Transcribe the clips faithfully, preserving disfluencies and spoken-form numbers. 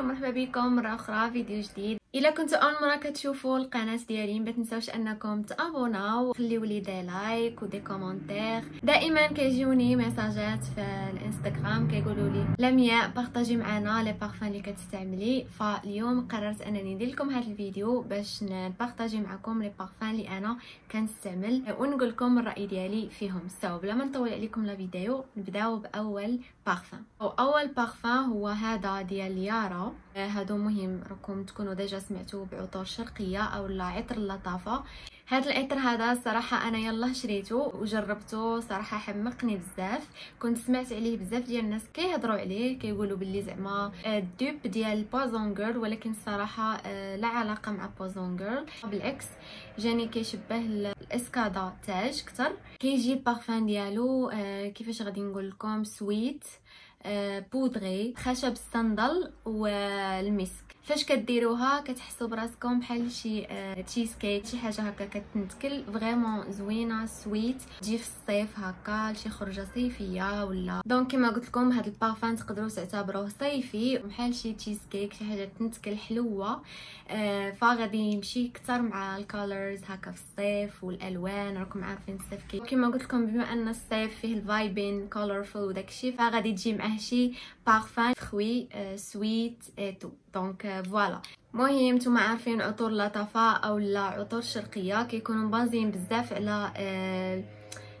عليكم ومرحبا بكم مره اخرى فيديو جديد. الا كنتوا اول مره كتشوفوا القناه ديالي ما تنساوش انكم تابوناو وخليوا لي دي لايك ودي كومونتير. دائما كيجوني ميساجات في الانستغرام كيقولوا لي لمياء بارطاجي معنا لي بارفان اللي كتستعملي، فاليوم قررت انني ندير لكم هذا الفيديو باش نبارطاجي معكم لي بارفان اللي انا كنستعمل ونقول لكم الراي ديالي فيهم. سو بلا ما نطول عليكم لا فيديو نبداو باول بارفان. او اول بارفان هو هذا ديال يارا. هادو مهم راكم تكونوا ديجا سمعتوا بعطور شرقيه او لا عطر اللطافه. هاد العطر هذا صراحه انا يلا شريته وجربته، صراحه حمقني بزاف. كنت سمعت عليه بزاف ديال الناس كيهضروا عليه كيقولوا باللي زعما الدوب ديال بوزون غيرل، ولكن صراحه لا علاقه مع بوزون غيرل، بالعكس جاني كيشبه الاسكادا تاج اكثر. كيجي البارفان ديالو كيفاش غادي نقول لكم سويت بودغي، خشب الصندل والمسك. فاش كديروها كتحسوا براسكم بحال شي تشيز كيك، شي حاجه هكا كتنتكل، فريمون زوينه سويت، تجي في الصيف هكا لشي خرجه صيفيه ولا. دونك كما قلت لكم هاد البارفان تقدروا تعتبروه صيفي بحال شي تشيز كيك، شي حاجه تنتكل حلوه. آه فغادي يمشي اكثر مع الكالرز هكا في الصيف والالوان، راكم عارفين الصيف كي كما قلت لكم بما ان الصيف فيه الفايبين كولرفول وداكشي، فغادي تجي معاه شي بارفان خوي آه سويت ايتو. دونك فوالا، مهم نتوما عارفين عطور اللطافه او لا عطور الشرقيه كيكونوا مبازين بزاف على آه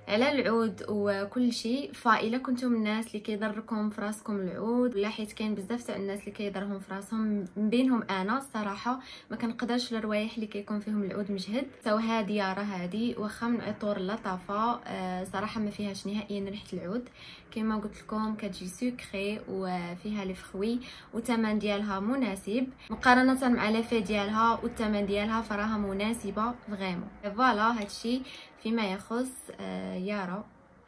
على العود وكل شيء. فالا كنتم الناس اللي كيضركم في راسكم العود ولا، حيت كاين بزاف تاع الناس اللي كيضرهم في راسهم، بينهم انا الصراحه ما كنقدرش الروايح اللي كيكون فيهم العود مجهد. سو هادي يا راه هادي واخا من عطور اللطافه آه صراحه ما فيهاش نهائيا ريحه العود، كما قلت لكم كتجي سكري وفيها لي فروي والثمن ديالها مناسب مقارنه مع لافي ديالها والثمن ديالها، فراها مناسبه فريمون. فوالا هادشي فيما يخص آه يارا.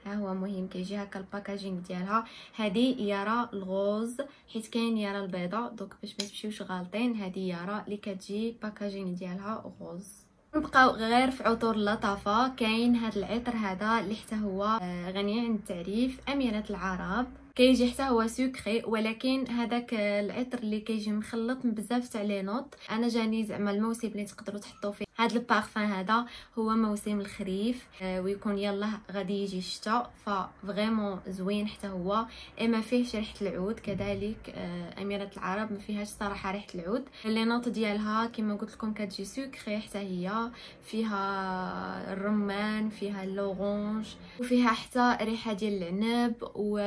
ها هو مهم كيجي هكا الباكاجينغ ديالها. هذه يارا الغوز حيت كاين يارا البيضاء، دونك باش ما تمشيوش غالطين، هذه يارا اللي كتجي باكاجينغ ديالها غوز. نبقاو غير في عطور اللطافه. كاين هذا العطر هذا اللي حتى هو آه غني عن التعريف، اميرات العرب. كيجي حتى هو سكري، ولكن هذاك العطر اللي كيجي مخلط بزاف تاع لي نوت. انا جاني زعما الموسم اللي تقدروا تحطوا فيه هذا البارفان هذا هو موسم الخريف آه ويكون يلا غادي يجي الشتاء، ففريمون زوين حتى هو اي ما فيهش ريحه العود. كذلك آه اميرات العرب ما فيهاش صراحه ريحه العود. لي نوت ديالها كما قلت لكم كتجي سكري حتى هي، فيها الرمان، فيها اللورانج، وفيها حتى ريحه ديال العنب و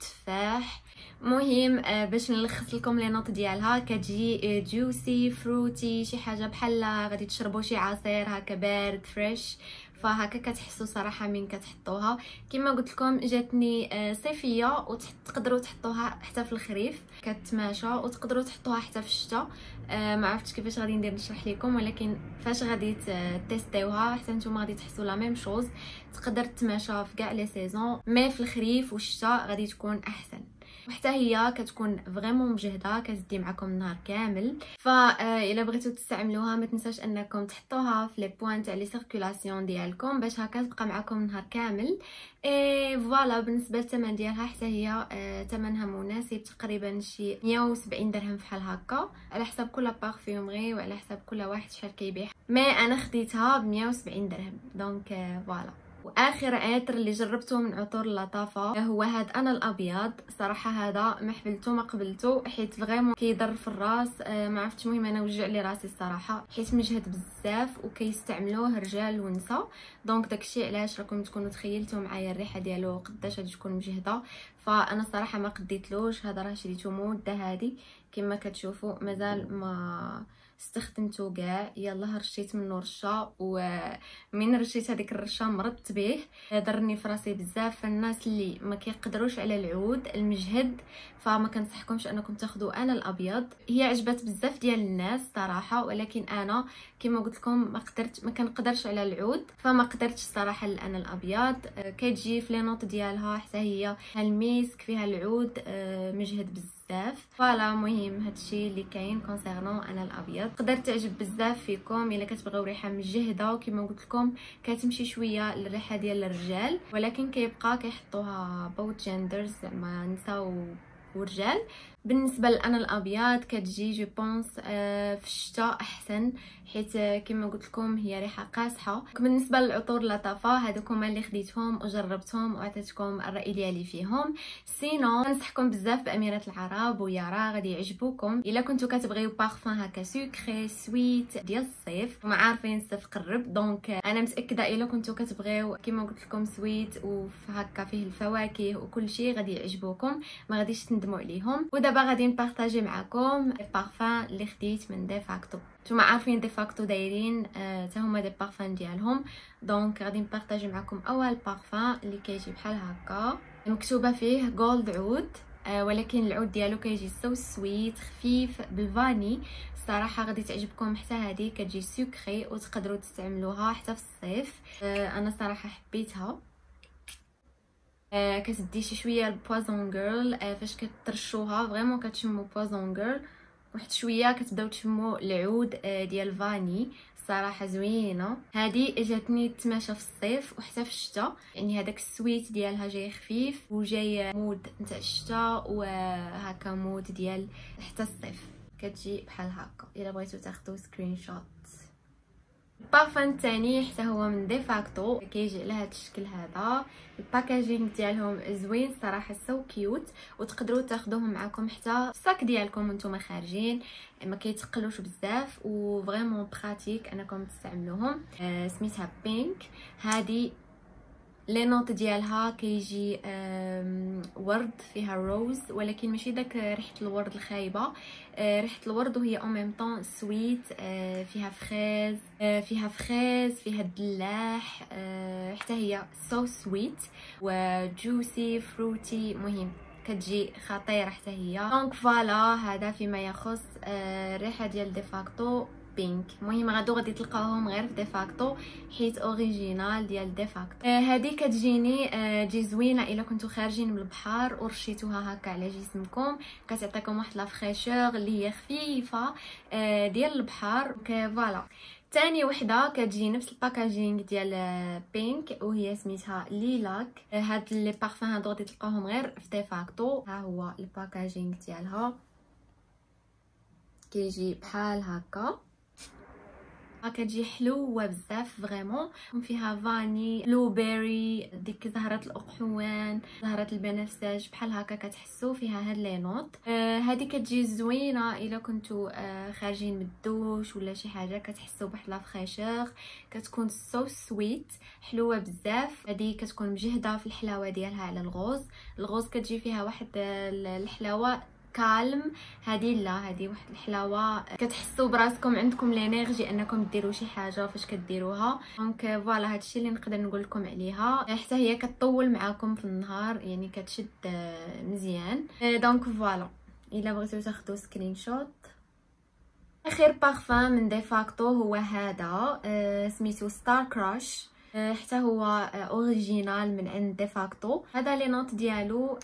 تفاح. مهم باش نلخص لكم لي نوت ديالها، كتجي جوسي فروتي، شي حاجه بحال غادي تشربوا شي عصير هكا بارد فريش، فهكا كتحسوا صراحه من كتحطوها. كما قلت لكم جاتني صيفيه وتقدروا تحطوها حتى في الخريف كتماشى، وتقدروا تحطوها حتى في الشتاء. ما عرفتش كيفاش غادي ندير نشرح لكم، ولكن فاش غادي تيستيوها حتى نتوما غادي تحسوا لا ميم شوز، تقدر تماشى في كاع لي سيزون، مي في الخريف والشتاء غادي تكون احسن. وحتى هي كتكون فريمون مجهده، كتدي معكم النهار كامل. فالا بغيتوا تستعملوها ما تنساوش انكم تحطوها في لي بوين تاع لي سيركولاسيون ديالكم باش هكا تبقى معكم النهار كامل. اي فوالا، بالنسبه للثمن ديالها حتى هي ثمنها مناسب، تقريبا شي مية وسبعين درهم بحال هكا، على حسب كل بارفيومري وعلى حسب كل واحد شحال كيبيع، مي انا خديتها ب مية وسبعين درهم. دونك فوالا، واخر عطر اللي جربته من عطور اللطافه هو هاد انا الابيض. صراحه هذا ما حبلته ما قبلته، حيت فريمون كيضر في الراس. آه ما عرفتش، المهم انا وجع لي راسي الصراحه حيت مجهد بزاف وكيستعملوه رجال ونساء. دونك داكشي علاش راكم تكونوا تخيلتوا معايا الريحه ديالو قداش غادي تكون مجهده، فانا الصراحه ما قديتلوش. هذا راه شريته مده هذه كما كتشوفوا، مازال ما استخدمته كاع، يلا رشيت منه رشه، ومن رشيت هذيك الرشه مرضت به، ضرني في راسي بزاف. الناس اللي ما كيقدروش على العود المجهد فما كنصحكمش انكم تاخذوا انا الابيض. هي عجبت بزاف ديال الناس صراحه، ولكن انا كما قلت لكم ما قدرت ما كنقدرش على العود، فما قدرتش صراحه انا الابيض. كتجي في لي نوت ديالها حتى هي الميسك، فيها العود مجهد بزاف. فوالا، مهم هادشي اللي كاين كونسيرنون انا الابيض. تقدر تعجب بزاف فيكم الا كتبغيو ريحه مجهده، وكما قلت لكم كتمشي شويه للريحه ديال الرجال، ولكن كيبقى كيحطوها بوت جندرز زعما نساو والرجال. بالنسبه لأنا الابيض كتجي جو بونس في الشتاء احسن، حيت كما قلت لكم هي ريحه قاصحه. بالنسبه للعطور لطافه هذوك هما اللي خديتهم وجربتهم وعطيتكم الراي ديالي فيهم. سينو ننصحكم بزاف بأميرات العرب ويارا، غادي يعجبوكم الا كنتو كتبغيو بارفان هكا سوكري سويت ديال الصيف، وما عارفين الصيف قرب، دونك انا متاكده الا كنتو كتبغيو كما قلت لكم سويت وهكا فيه الفواكه وكل شيء غادي يعجبوكم، ما غاديش تندموا عليهم. ودابا غادي نبارطاجي معكم البارفان اللي خديت من ديفاكتو. نتوما عارفين ديفاكتو دايرين حتى هما دي بارفان ديالهم، دونك غادي نبارطاجي معكم اول بارفان اللي كيجي بحال هكا مكتوبه فيه جولد عود، ولكن العود ديالو كيجي سو سويت خفيف بالفاني. الصراحه غادي تعجبكم حتى هذه، كتجي سكري وتقدروا تستعملوها حتى في الصيف. انا صراحه حبيتها، كتدي شي شويه البوازون جيرل فاش كترشوها، فريمون كتشمو بوازون جيرل، واحد شويه كتبداو تشمو العود ديال الفاني. صراحه زوينه هذه، جاتني تماشى في الصيف وحتى في الشتاء، يعني هذاك السويت ديالها جاي خفيف وجاي مود نتاع الشتاء وهكا مود ديال حتى الصيف. كتجي بحال هكا الا بغيتو تاخذوا سكرين شوت. البارفان الثاني حتى هو من ديفاكتو، كيجي على هذا الشكل هذا. الباكاجينغ ديالهم زوين صراحه، سو كيوت، وتقدروا تاخذوهم معكم حتى الصاك ديالكم وانتم خارجين، ما كيتقلوش بزاف وفريمون براتيك انكم تستعملوهم. آه سميتها بينك هذه، لي نوت ديالها كيجي ورد، فيها روز ولكن ماشي داك ريحه الورد الخايبه، ريحه الورد وهي او ميم طون سويت، فيها فخيز فيها فخيز فيها الدلاح، حتى هي سو سويت وجوسي فروتي. مهم كتجي خطيره حتى هي. دونك فوالا هذا فيما يخص الريحه ديال ديفاكتو بينك. المهم غادو غادي تلقاوهم غير في ديفاكتو حيت اوريجينال ديال ديفاكتو. آه هذه كتجيني آه تجي زوينه الا كنتو خارجين من البحر ورشيتوها هكا على جسمكم، كتعطيكم واحد لا فريشور اللي هي خفيفه آه ديال البحر. فوالا ثاني وحده كتجي نفس الباكاجينغ ديال بينك وهي سميتها ليلاك. آه هاد لي بارفان هادو غادي تلقاوهم غير في ديفاكتو. ها هو الباكاجينغ ديالها، كيجي بحال هكا، كتجي حلوه بزاف فريمون، فيها فاني بلو بيري، ديك زهره الاقحوان، زهره البنفسج، بحال هكا كتحسوا فيها هاد لي نوت. آه هادي كتجي زوينه الا كنتو آه خارجين من الدوش ولا شي حاجه، كتحسوا بواحد لا فريشور، كتكون سو سويت حلوه بزاف. هادي كتكون مجهده في الحلاوه ديالها على الغوز، الغوز كتجي فيها واحد الحلاوه كالم. هذه لا، هذه واحد الحلاوه كتحسوا براسكم عندكم لينيرجي انكم ديروا شي حاجه فاش كديروها. دونك فوالا هادشي اللي نقدر نقول لكم عليها. حتى هي كتطول معاكم في النهار، يعني كتشد مزيان. دونك فوالا الا بغيتو تاخذوا سكرين شوت. اخر بارفان من ديفاكتو هو هذا، سميتو ستار كراش، حتى هو اوريجينال من عند ديفاكتو. هذا لي نوت ديالو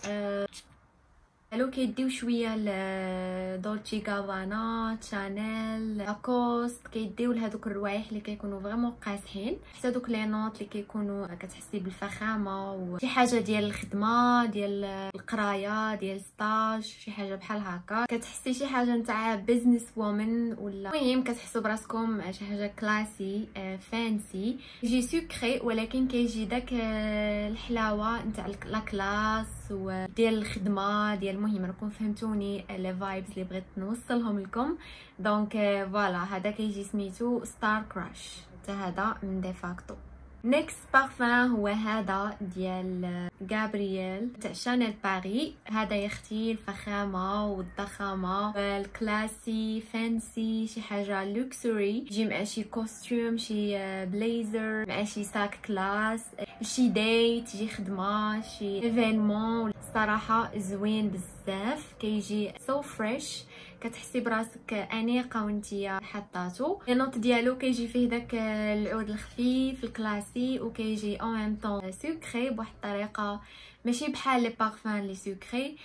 الو كيديو شويه لدولتشي غافانا، شانيل، لاكوست، كيديو لهذوك الروايح اللي كيكونوا فريمون قاصحين، حتى دوك لي نوت اللي كيكونوا كتحسي بالفخامه وشي حاجه ديال الخدمه، ديال القرايه، ديال ستاج، شي حاجه بحال هكا، كتحسي شي حاجه نتاع بيزنس وومن ولا. المهم كتحسوا براسكم شي حاجه كلاسي فانسي. يجي سكري ولكن كيجي داك الحلاوه نتاع لا كلاس وديال الخدمه ديال. المهم راكم فهمتوني لي فايبس اللي بغيت نوصلهم لكم. دونك فوالا هذا كيجي سميتو ستار كراش، حتى هذا من ديفاكتو. نيكست بارفان هو هذا ديال غابرييل تاع شانيل باري. هذا يا اختي الفخامه والضخامه، الكلاسي فانسي، شي حاجه لوكسوري، يجي مع شي كوستيوم، شي بليزر، مع شي ساك كلاس، شي ديت، شي خدمه، شي ايفينمون. صراحه زوين بزاف، كيجي سو فريش، كتحسي براسك انيقه وانتيا حطاتو. النوت ديالو كيجي فيه داك العود الخفيف الكلاسي، وكيجي او ميم طون سكري بواحد الطريقه ماشي بحال لي بارفان لي سكري.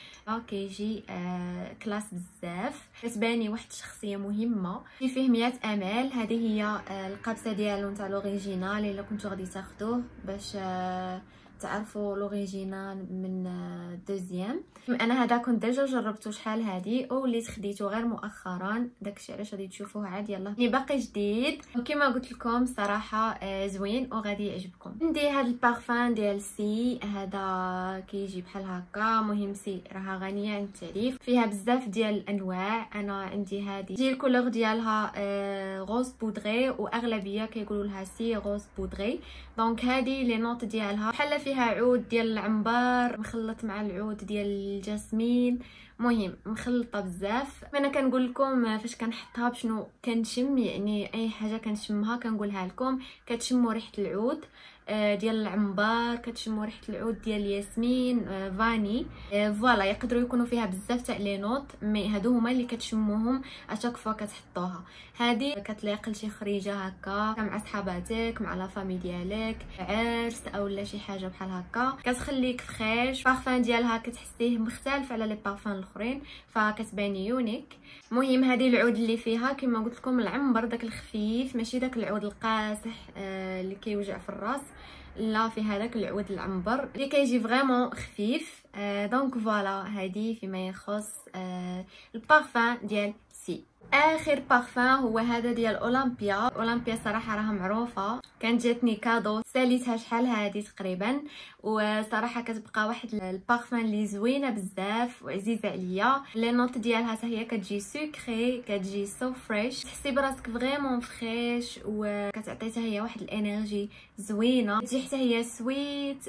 كيجي آه كلاس بزاف، كتباني واحد الشخصيه مهمه. فيه مية امال. هذه هي آه القبسه ديالو نتاع لوريجينال الا كنتو غادي تاخدوه باش آه تعرفوا لوريجينال من دوزيام. انا هذا كنت ديجا جربته شحال هذه وليت خديته غير مؤخرا، داكشي علاش غادي تشوفوه عاد يلاه لي باقي جديد. وكما قلت لكم صراحه زوين وغادي يعجبكم. عندي هذا البارفان ديال سي، هذا كيجي بحال هكا. مهم سي راها غنيه عن التعريف، فيها بزاف ديال الانواع. انا عندي هذه ديال الكولور ديالها غوز بودغي، واغلبيه كيقولوا لها سي غوز بودغي. دونك هذه لي نوت ديالها بحال فيها عود ديال العنبر مخلط مع العود ديال الجاسمين، مهم مخلطه بزاف. انا كنقول لكم فاش كنحطها بشنو كنشم، يعني اي حاجه كنشمها كنقولها لكم. كتشموا ريحه العود ديال العنبر، كتشموا ريحه العود ديال الياسمين، فاني، فوالا. يقدروا يكونوا فيها بزاف تاع لي نوت، مي هادو هما اللي كتشموهم اشاك فوا كتحطوها. هذه كتليق لشي خريجه هكا مع صحاباتك، مع لا فامي ديالك، عرس اولا شي حاجه بحال هكا، كتخليك فريش. بارفان ديالها كتحسيه مختلف على لي بارفان الاخرين، فكتبان يونيك. مهم هذه العود اللي فيها كما قلت لكم العنبر، داك الخفيف، ماشي داك العود القاسح اللي كيوجع في الراس، لا، في هذاك العود العنبر اللي كيجي فريمون خفيف. آه دونك فوالا هذه فيما يخص آه البارفان ديال سي. اخر بارفان هو هذا ديال اولمبيا. اولمبيا صراحه راها معروفه، كانت جاتني كادو، ساليتها شحال هادي تقريبا، وصراحه كتبقى واحد البارفان لي زوينه بزاف وعزيزه عليا. لي نوت ديالها حتى هي كتجي سكري، كتجي سو فريش، تحسي براسك فريمون فريش، وكتعطيتها هي واحد الانرجي زوينه. تجي حتى هي سويت،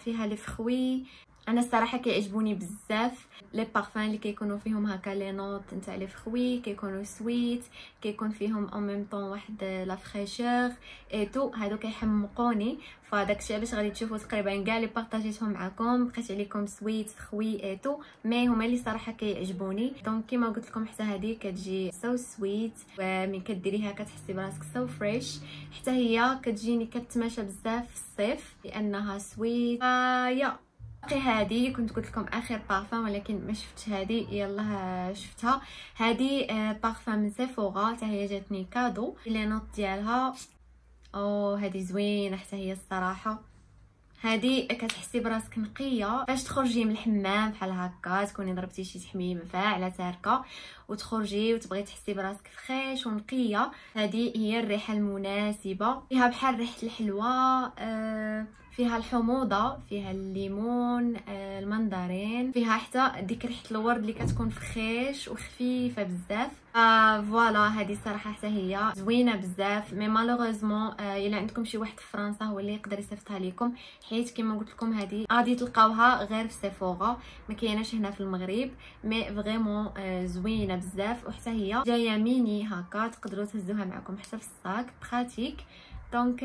فيها لي فخوي. انا الصراحه كيعجبوني بزاف لي بارفان اللي كيكونوا فيهم هكا لي نوت نتاع لي فروي، كيكونوا سويت، كيكون فيهم او ميم طون واحد لا فريشور اي تو. هادو كيحمقوني، فداكشي علاش غادي تشوفوا تقريبا كاع لي بارطاجيتهم معكم، بقيت عليكم سويت فروي اي تو، مي هما اللي صراحه كيعجبوني. دونك كما قلت لكم حتى هذه كتجي سو سويت، ومن كديريها كتحسي براسك سو فريش. حتى هي كتجيني كتماشى بزاف في الصيف لانها سويت. آه يا باقي هذه كنت قلت لكم اخر بارفان، ولكن ما شفتش هذه، يلا شفتها. هذه بارفان من سيفورا، حتى هي جاتني كادو. لي نوت ديالها او هذه زوينه حتى هي الصراحه. هذه كتحسي براسك نقيه فاش تخرجي من الحمام بحال هكا، تكوني ضربتي شي تحميمه فاعله تاركه وتخرجي وتبغي تحسي براسك فريش ونقيه، هذه هي الريحه المناسبه. فيها بحال ريحه الحلوى، أه فيها الحموضه، فيها الليمون، آه المندرين، فيها حتى ديك ريحه الورد اللي كتكون فخيش وخفيفه بزاف. آه فوالا هذه صراحه حتى هي زوينه بزاف، مي مالوغوزمون آه الا عندكم شي واحد في فرنسا هو اللي يقدر يصيفطها لكم، حيت كما قلت لكم هذه غادي تلقاوها غير في سيفورا، ما كايناش هنا في المغرب، مي فريمون آه زوينه بزاف. وحتى هي جايه ميني هكا، تقدروا تهزوها معكم حتى في الصاك، براتيك. دونك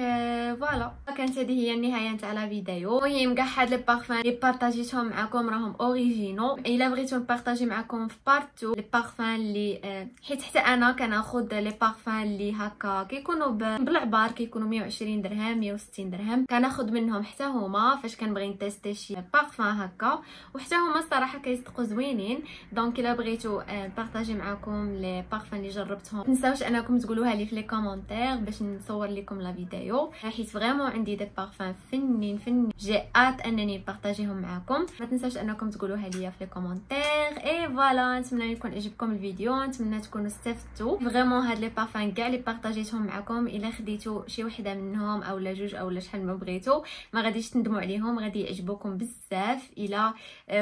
فوالا كانت هذه هي النهايه نتاع لا فيديو. المهم كاع هاد لي بارفان لي بارطاجيتهم معكم راهم اوريجينو. الا بغيتو نبارطاجي معكم في بارت اثنين لي بارفان اللي حيت حتى انا كناخذ لي بارفان اللي هكا كيكونوا بالعبار، كيكونوا مية وعشرين درهم مية وستين درهم، كناخذ منهم حتى هما فاش كنبغي نتيستي شي بارفان هكا، وحتى هما الصراحه كيصدقوا زوينين. دونك الا بغيتو نبارطاجي معكم لي بارفان اللي جربتهم، متنساوش انكم تقولوها لي في لي كومونتير باش نصور لكم لا فيديو، حيت فريمون عندي دي بارفان فنين فنين، جاءت انني بارطاجيهم معكم. ما تنساوش انكم تقولوها ليا في لي كومونتير. اي فوالا نتمنى يكون عجبكم الفيديو، نتمنى تكونوا استفدتوا. فريمون هاد لي بارفان كاع اللي بارطاجيتهم معكم، الا خديتو شي وحده منهم او لا جوج او لا شحال ما بغيتو ما غاديش تندموا عليهم، غادي يعجبوكم بزاف الا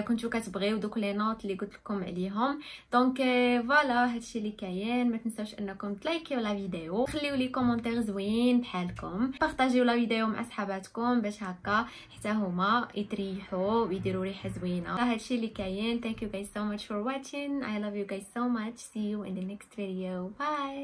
كنتو كتبغيو دوك لي نوت اللي قلت لكم عليهم. دونك فوالا هادشي اللي كاين. ما تنساوش انكم تلايكيو لا فيديو، خليو لي كومونتير زوين بحالكم، بارطاجيو لا فيديو مع صحاباتكم باش هكا حتى هما يتريحوا ويديروا ريحه زوينه. هادشي اللي كاين. thank you guys so much for watching, I love you guys so much, see you in the next video, bye.